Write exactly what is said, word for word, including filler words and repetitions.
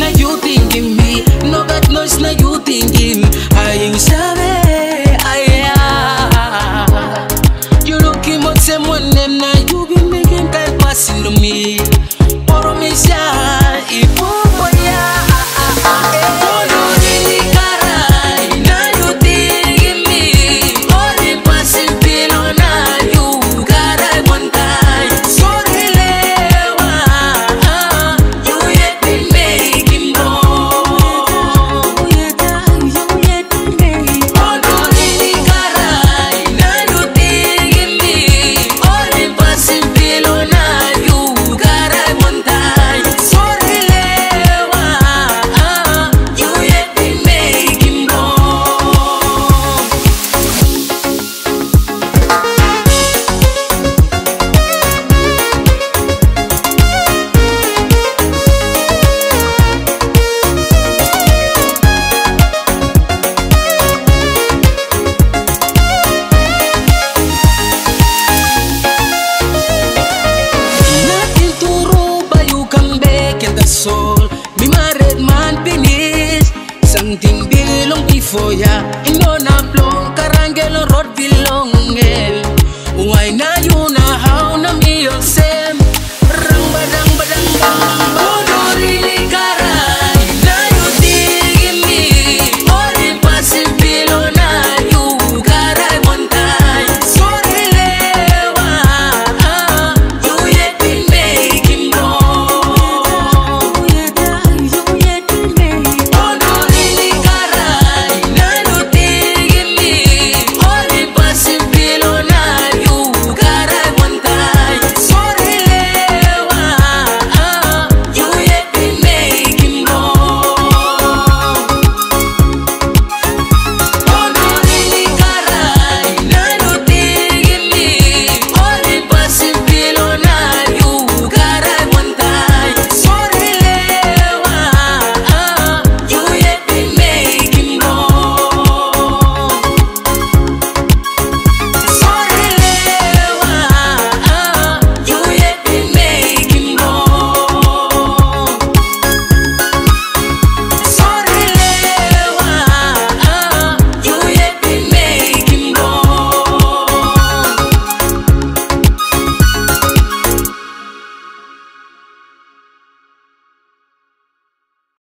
like you thinking.